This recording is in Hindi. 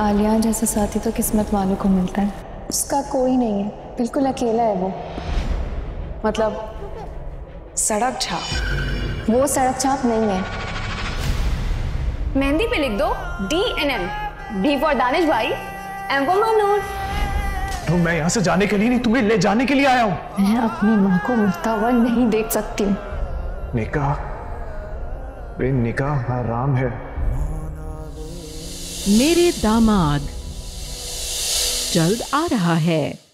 आलिया जैसा साथी तो किस्मत वालों को मिलता है, उसका कोई नहीं है, बिल्कुल अकेला है वो। मतलब सड़क छाप? वो सड़क छाप नहीं है। मेहंदी पे लिख दो D&M, D फॉर दानिश भाई, M फॉर मनोज। तो मैं यहाँ से जाने के लिए नहीं, तुम्हें ले जाने के लिए आया हूँ। मैं अपनी माँ को मरता हुआ नहीं देख सकती हूँ। निकाह, बे निकाह हराम है। मेरे दामाद जल्द आ रहा है।